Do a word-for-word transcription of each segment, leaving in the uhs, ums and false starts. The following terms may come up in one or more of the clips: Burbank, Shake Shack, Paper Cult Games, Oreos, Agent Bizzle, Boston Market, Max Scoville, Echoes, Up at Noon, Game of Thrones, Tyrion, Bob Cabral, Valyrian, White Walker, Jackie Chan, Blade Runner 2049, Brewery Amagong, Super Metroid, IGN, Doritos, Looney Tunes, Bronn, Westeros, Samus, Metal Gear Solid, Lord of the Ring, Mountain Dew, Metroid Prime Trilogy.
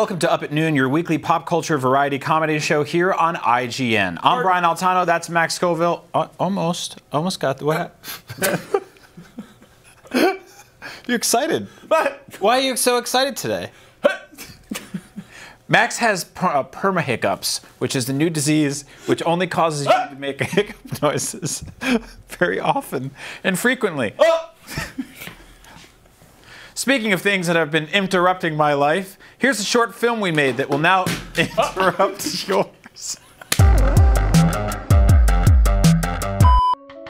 welcome to Up at Noon, your weekly pop culture variety comedy show here on I G N. I'm Art. Brian Altano, that's Max Scoville. O almost, almost got the what? You're excited. What? Why are you so excited today? Max has per uh, perma hiccups, which is the new disease which only causes you to make hiccup noises very often and frequently. Speaking of things that have been interrupting my life, here's a short film we made that will now interrupt yours.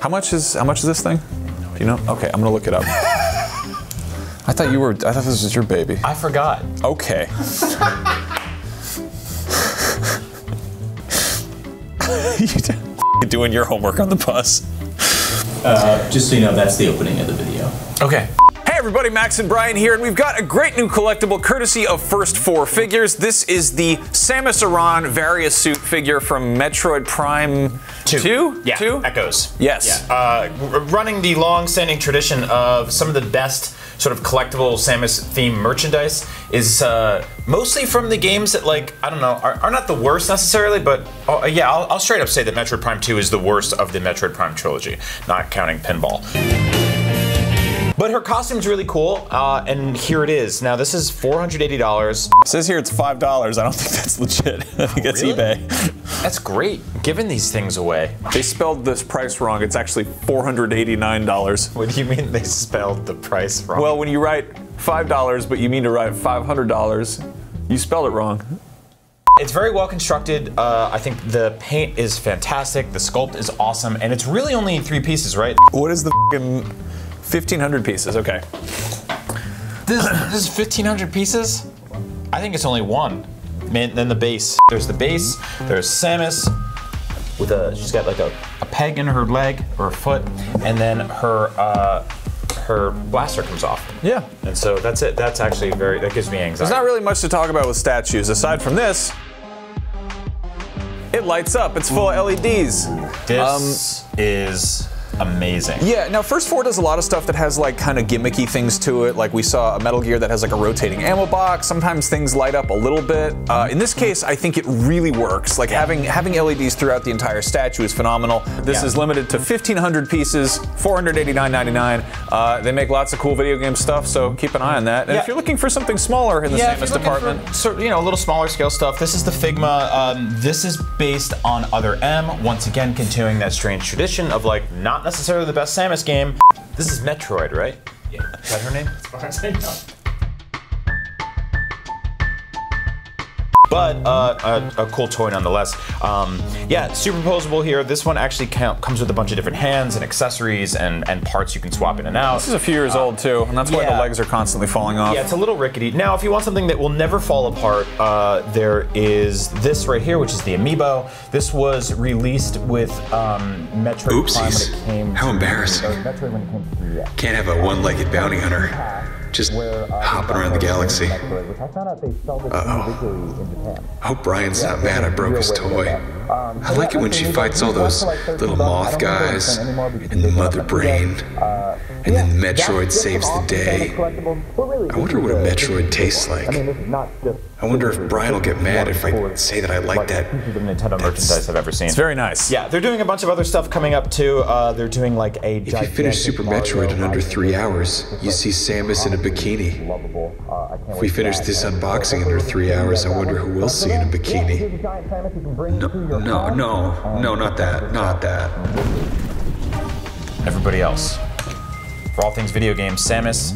How much is how much is this thing? Do you know? Okay, I'm gonna look it up. I thought you were. I thought this was your baby. I forgot. Okay. You're doing your homework on the bus. Uh, just so you know, that's the opening of the video. Okay. Hey everybody, Max and Brian here, and we've got a great new collectible courtesy of First Four Figures. This is the Samus Aran Various Suit figure from Metroid Prime two. Yeah, two? Echoes. Yes. Yeah. Uh, running the long-standing tradition of some of the best sort of collectible Samus-themed merchandise is uh, mostly from the games that, like, I don't know, are, are not the worst necessarily, but uh, yeah, I'll, I'll straight up say that Metroid Prime two is the worst of the Metroid Prime trilogy, not counting Pinball. But her costume's really cool, uh, and here it is. Now, this is four hundred eighty dollars. It says here it's five dollars. I don't think that's legit. I think it's really? eBay. That's great, giving these things away. They spelled this price wrong. It's actually four hundred eighty-nine dollars. What do you mean they spelled the price wrong? Well, when you write five dollars, but you mean to write five hundred dollars, you spelled it wrong. It's very well constructed. Uh, I think the paint is fantastic. The sculpt is awesome, and it's really only three pieces, right? What is the f***ing... fifteen hundred pieces, okay. This, this is fifteen hundred pieces? I think it's only one. Man, then the base. There's the base, there's Samus, with a, she's got like a, a peg in her leg, or her foot, and then her, uh, her blaster comes off. Yeah. And so that's it, that's actually very, that gives me anxiety. There's not really much to talk about with statues, aside from this. It lights up, it's full of L E Ds. This um, is... amazing. Yeah, now First Four does a lot of stuff that has like kind of gimmicky things to it, like we saw a Metal Gear that has like a rotating ammo box, sometimes things light up a little bit. Uh, in this case, I think it really works. Like having having L E Ds throughout the entire statue is phenomenal. This yeah. is limited to fifteen hundred pieces, four hundred eighty-nine ninety-nine. Uh, they make lots of cool video game stuff, so keep an eye on that. And yeah. if you're looking for something smaller in the yeah, Samus department. For, so, you know, a little smaller scale stuff, this is the Figma. Um, this is based on Other M, once again continuing that strange tradition of like not necessarily the best Samus game. This is Metroid, right? Yeah. Is that her name? As far as I know. But uh, a, a cool toy nonetheless. Um, yeah, superposable here. This one actually comes with a bunch of different hands and accessories and, and parts you can swap in and out. This is a few years uh, old too, and that's why yeah. the legs are constantly falling off. Yeah, it's a little rickety. Now, if you want something that will never fall apart, uh, there is this right here, which is the Amiibo. This was released with um, Metroid Oopsies. Prime when it came How embarrassing. To, Metroid when it came to, yeah. Can't have a one-legged bounty hunter. Just hopping around the galaxy. Uh-oh. Hope Brian's not mad I broke his toy. I like it when she fights all those little moth guys and the mother brain. And then Metroid saves the day. I wonder what a Metroid tastes like. I wonder if Brian will get mad if I say that I like that. Nintendo merchandise I've ever seen. It's very nice. Yeah, they're doing a bunch of other stuff coming up too. Uh, they're doing like a. If you finish Super Metroid in under three hours, you see Samus in a bikini. If we finish this unboxing under three hours, I wonder who we'll see in a bikini. No, no, no, no, not that, not that. Everybody else. For all things video games, Samus,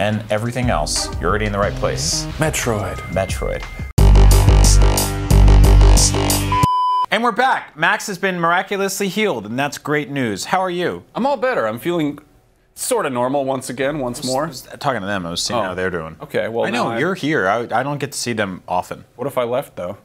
and everything else, you're already in the right place. Metroid. Metroid. And we're back. Max has been miraculously healed, and that's great news. How are you? I'm all better. I'm feeling sort of normal once again, once more. I was talking to them, I was seeing oh. how they're doing. Okay, well I know, I... you're here. I, I don't get to see them often. What if I left, though?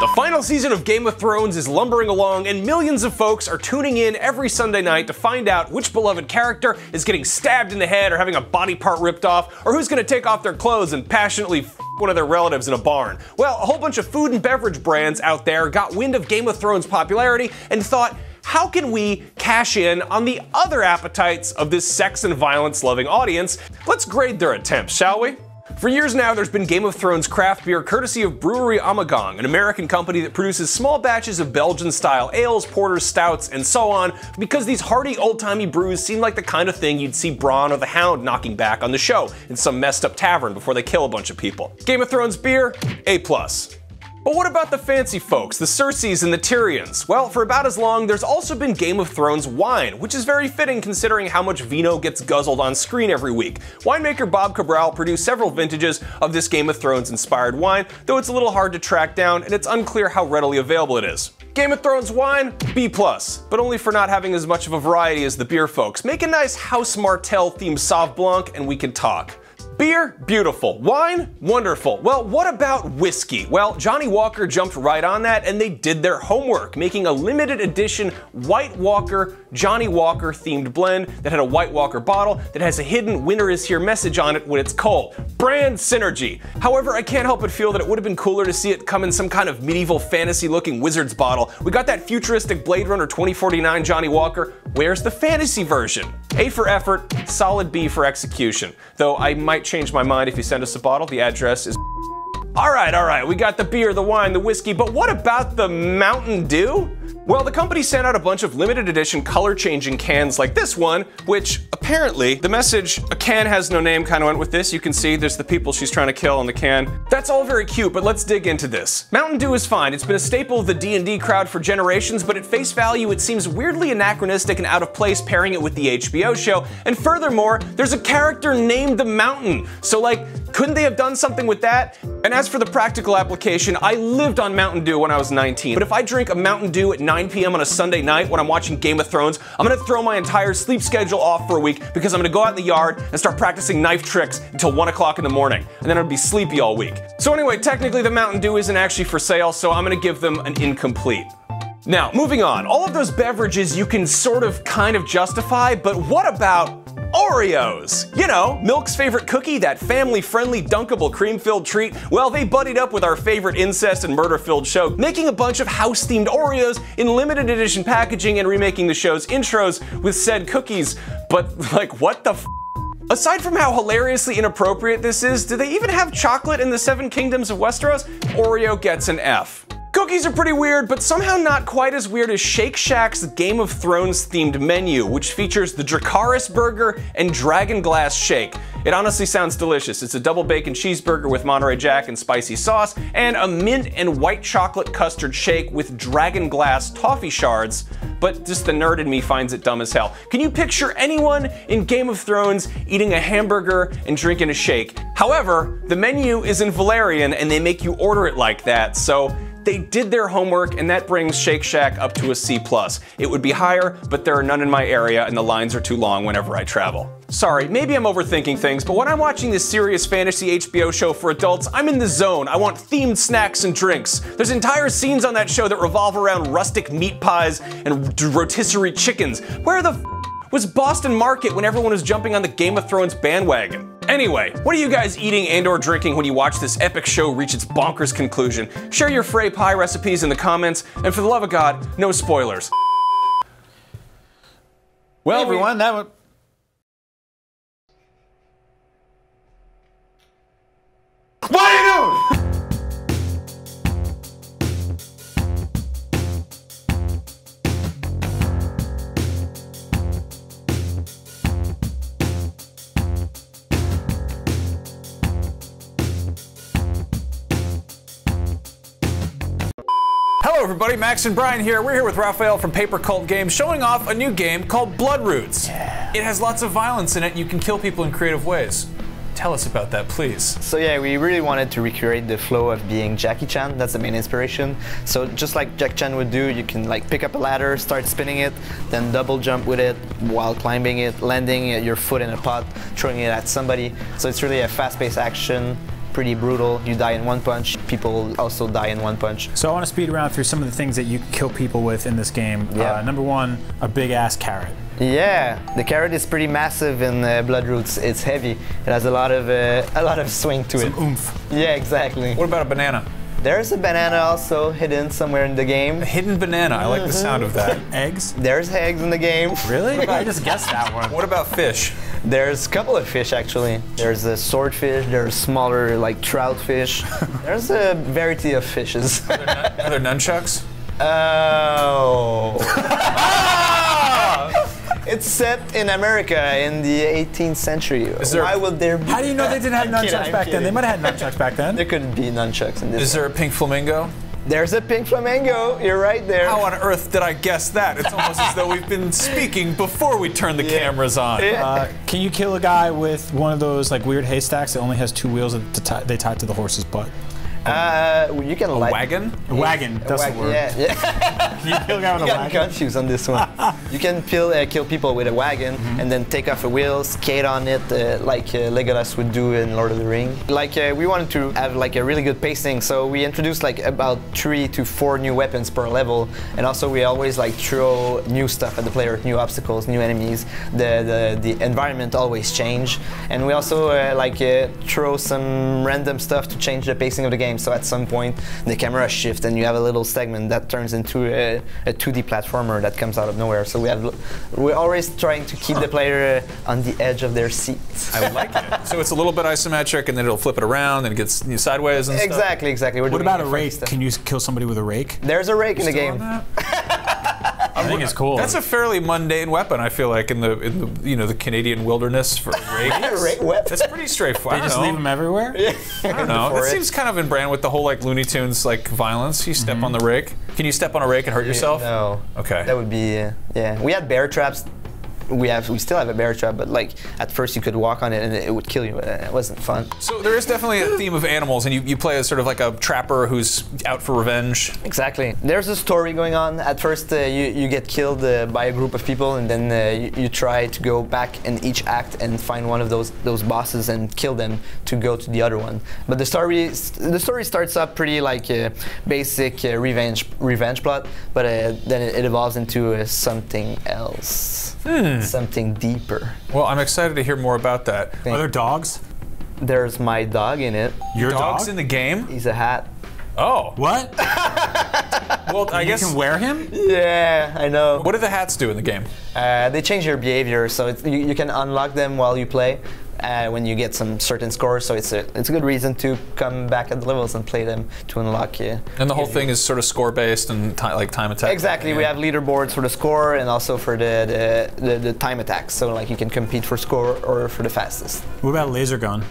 The final season of Game of Thrones is lumbering along, and millions of folks are tuning in every Sunday night to find out which beloved character is getting stabbed in the head or having a body part ripped off, or who's going to take off their clothes and passionately f one of their relatives in a barn. Well, a whole bunch of food and beverage brands out there got wind of Game of Thrones' popularity and thought, how can we cash in on the other appetites of this sex and violence loving audience? Let's grade their attempts, shall we? For years now, there's been Game of Thrones craft beer courtesy of Brewery Amagong, an American company that produces small batches of Belgian-style ales, porters, stouts, and so on, because these hearty old-timey brews seem like the kind of thing you'd see Bronn or the Hound knocking back on the show in some messed up tavern before they kill a bunch of people. Game of Thrones beer, A plus. But what about the fancy folks, the Cerseis and the Tyrions? Well, for about as long, there's also been Game of Thrones wine, which is very fitting considering how much vino gets guzzled on screen every week. Winemaker Bob Cabral produced several vintages of this Game of Thrones-inspired wine, though it's a little hard to track down, and it's unclear how readily available it is. Game of Thrones wine, B plus, but only for not having as much of a variety as the beer folks. Make a nice House Martell-themed Sauv Blanc, and we can talk. Beer, beautiful. Wine, wonderful. Well, what about whiskey? Well, Johnnie Walker jumped right on that, and they did their homework, making a limited edition White Walker, Johnnie Walker themed blend that had a White Walker bottle that has a hidden winter is here message on it when it's cold. Brand synergy. However, I can't help but feel that it would have been cooler to see it come in some kind of medieval fantasy looking wizard's bottle. We got that futuristic Blade Runner twenty forty-nine Johnnie Walker. Where's the fantasy version? A for effort, solid B for execution. Though I might change my mind if you send us a bottle. The address is... Alright, alright, we got the beer, the wine, the whiskey, but what about the Mountain Dew? Well, the company sent out a bunch of limited edition color-changing cans like this one, which apparently, the message, a can has no name, kind of went with this. You can see there's the people she's trying to kill on the can. That's all very cute, but let's dig into this. Mountain Dew is fine. It's been a staple of the D and D crowd for generations, but at face value, it seems weirdly anachronistic and out of place pairing it with the H B O show. And furthermore, there's a character named the Mountain. So like, couldn't they have done something with that? And as for the practical application, I lived on Mountain Dew when I was nineteen. But if I drink a Mountain Dew at nine p m on a Sunday night when I'm watching Game of Thrones, I'm gonna throw my entire sleep schedule off for a week because I'm gonna go out in the yard and start practicing knife tricks until one o'clock in the morning. And then I'd be sleepy all week. So anyway, technically the Mountain Dew isn't actually for sale, so I'm gonna give them an incomplete. Now, moving on, all of those beverages you can sort of kind of justify, but what about Oreos? You know, milk's favorite cookie, that family-friendly, dunkable, cream-filled treat. Well, they buddied up with our favorite incest and murder-filled show, making a bunch of house-themed Oreos in limited edition packaging and remaking the show's intros with said cookies. But, like, what the f***? Aside from how hilariously inappropriate this is, do they even have chocolate in the Seven Kingdoms of Westeros? Oreo gets an F. Cookies are pretty weird, but somehow not quite as weird as Shake Shack's Game of Thrones themed menu, which features the Dracarys burger and dragon glass shake. It honestly sounds delicious. It's a double bacon cheeseburger with Monterey Jack and spicy sauce, and a mint and white chocolate custard shake with dragon glass toffee shards, but just the nerd in me finds it dumb as hell. Can you picture anyone in Game of Thrones eating a hamburger and drinking a shake? However, the menu is in Valyrian and they make you order it like that, so they did their homework, and that brings Shake Shack up to a C plus. It would be higher, but there are none in my area, and the lines are too long whenever I travel. Sorry, maybe I'm overthinking things, but when I'm watching this serious fantasy H B O show for adults, I'm in the zone. I want themed snacks and drinks. There's entire scenes on that show that revolve around rustic meat pies and rotisserie chickens. Where the f was Boston Market when everyone was jumping on the Game of Thrones bandwagon? Anyway, what are you guys eating and or drinking when you watch this epic show reach its bonkers conclusion? Share your fray pie recipes in the comments, and for the love of God, no spoilers. Well, hey, everyone, that was... What are you doing? Hello everybody, Max and Brian here. We're here with Raphael from Paper Cult Games, showing off a new game called Bloodroots. Yeah. It has lots of violence in it. You can kill people in creative ways. Tell us about that, please. So yeah, we really wanted to recreate the flow of being Jackie Chan. That's the main inspiration. So just like Jackie Chan would do, you can like pick up a ladder, start spinning it, then double jump with it while climbing it, landing your foot in a pot, throwing it at somebody. So it's really a fast-paced action. Pretty brutal. You die in one punch. People also die in one punch. So I want to speed around through some of the things that you kill people with in this game. Yeah. Uh, number one, a big ass carrot. Yeah, the carrot is pretty massive in uh, Bloodroots. It's heavy. It has a lot of uh, a lot of swing to it. Some oomph. Yeah, exactly. What about a banana? There's a banana also hidden somewhere in the game. A hidden banana. I like mm-hmm. the sound of that. Eggs? There's eggs in the game. Really? I just guessed that one. What about fish? There's a couple of fish, actually. There's a swordfish, there's smaller, like, trout fish. There's a variety of fishes. Are there, nun are there nunchucks? Oh. Oh! It's set in America in the eighteenth century. There, Why would there be How do you know that? They didn't have I'm nunchucks kidding, back kidding. then? They might have had nunchucks back then. There couldn't be nunchucks in this. Is there a pink flamingo? There's a pink flamingo, you're right there. How on earth did I guess that? It's almost as though we've been speaking before we turned the yeah. cameras on. Yeah. Uh, can you kill a guy with one of those like weird haystacks that only has two wheels that they tie to the horse's butt? Uh, you can a light wagon? A wagon, that's a wagon, the word. Yeah, yeah. Can you kill a guy with you a wagon? I'm confused on this one. You can kill, uh, kill people with a wagon mm-hmm. and then take off the wheels, skate on it, uh, like uh, Legolas would do in Lord of the Ring. Like, uh, we wanted to have like a really good pacing, so we introduced like about three to four new weapons per level, and also we always like throw new stuff at the player, new obstacles, new enemies. The the, the environment always change, and we also uh, like uh, throw some random stuff to change the pacing of the game. So at some point, the camera shifts and you have a little segment that turns into a, a two D platformer that comes out of nowhere. So we have, we're always trying to keep the player on the edge of their seat. I like it. So it's a little bit isometric, and then it'll flip it around and it gets you sideways and exactly, stuff. Exactly, exactly. What about a rake? Stuff. Can you kill somebody with a rake? There's a rake You're in the game. I think it's cool. That's a fairly mundane weapon, I feel like, in the, in the you know the Canadian wilderness for rakes. That's pretty straightforward. They just know. leave them everywhere. Yeah. I don't know. It seems kind of in brand with the whole like Looney Tunes like violence. You step mm-hmm. on the rake. Can you step on a rake and hurt yeah, yourself? No. Okay. That would be uh, yeah. We had bear traps. We have, we still have a bear trap, but like at first you could walk on it and it would kill you. It wasn't fun. So there is definitely a theme of animals, and you, you play as sort of like a trapper who's out for revenge. Exactly. There's a story going on. At first uh, you, you get killed uh, by a group of people, and then uh, you, you try to go back in each act and find one of those those bosses and kill them to go to the other one. But the story the story starts up pretty like uh, basic uh, revenge revenge plot, but uh, then it, it evolves into uh, something else. Hmm. Something deeper. Well, I'm excited to hear more about that. Thanks. Are there dogs? There's my dog in it. Your dog's dog? in the game? He's a hat. Oh. What? Well, I you guess you can wear him? Yeah, I know. What do the hats do in the game? Uh, they change your behavior, so it's, you, you can unlock them while you play. Uh, when you get some certain scores, so it's a it's a good reason to come back at the levels and play them to unlock you. And the whole thing is sort of score based and ti like time attack. Exactly, we have leaderboards for the score and also for the the, the the time attacks. So like you can compete for score or for the fastest. What about laser gun?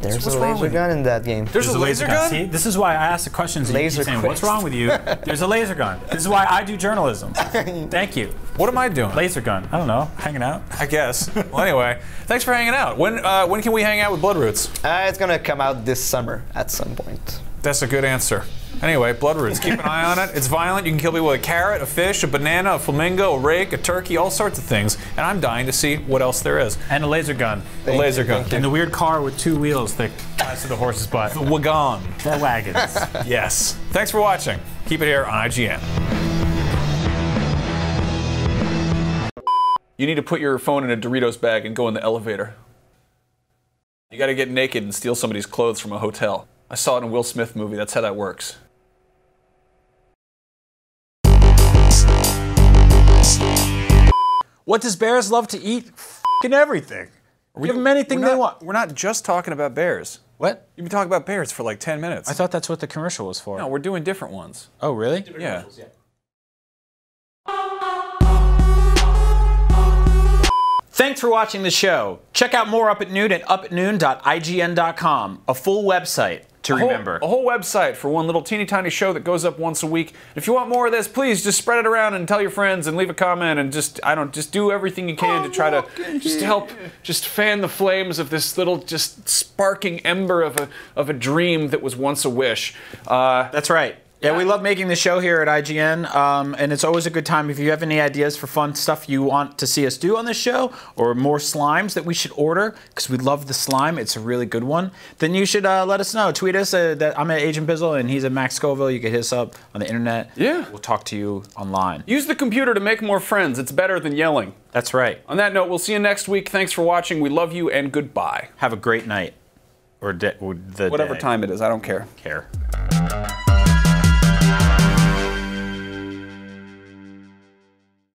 There's so a laser gun in that game. There's, There's a laser, laser gun? gun? See, this is why I ask the questions. Laser saying, what's wrong with you? There's a laser gun. This is why I do journalism. Thank you. What am I doing? Laser gun. I don't know. Hanging out? I guess. Well, anyway, thanks for hanging out. When uh, when can we hang out with Bloodroots? Uh, it's going to come out this summer at some point. That's a good answer. Anyway, Bloodroots. Keep an eye on it. It's violent. You can kill people with a carrot, a fish, a banana, a flamingo, a rake, a turkey, all sorts of things. And I'm dying to see what else there is. And a laser gun. Thank a laser you, gun. And the weird car with two wheels that ties to the horse's butt. The wagon. The wagons. Yes. Thanks for watching. Keep it here on I G N. You need to put your phone in a Doritos bag and go in the elevator. You gotta get naked and steal somebody's clothes from a hotel. I saw it in a Will Smith movie. That's how that works. What does bears love to eat? F***ing everything. We, Give them anything not, they want. We're not just talking about bears. What? You've been talking about bears for like ten minutes. I thought that's what the commercial was for. No, we're doing different ones. Oh, really? Yeah. yeah. Thanks for watching the show. Check out more Up at Noon at up at noon dot I G N dot com, a full website to a whole, remember. A whole website for one little teeny tiny show that goes up once a week. If you want more of this, please just spread it around and tell your friends and leave a comment and just, I don't, just do everything you can oh, to try to just help, just fan the flames of this little, just sparking ember of a, of a dream that was once a wish. Uh, That's right. Yeah, we love making the show here at I G N, um, and it's always a good time. If you have any ideas for fun stuff you want to see us do on this show, or more slimes that we should order, because we love the slime, it's a really good one, then you should uh, let us know. Tweet us. Uh, that I'm at Agent Bizzle, and he's at Max Scoville. You can hit us up on the internet. Yeah. We'll talk to you online. Use the computer to make more friends. It's better than yelling. That's right. On that note, we'll see you next week. Thanks for watching. We love you, and goodbye. Have a great night. Or, de or the Whatever day. Whatever time it is, I don't care. Care.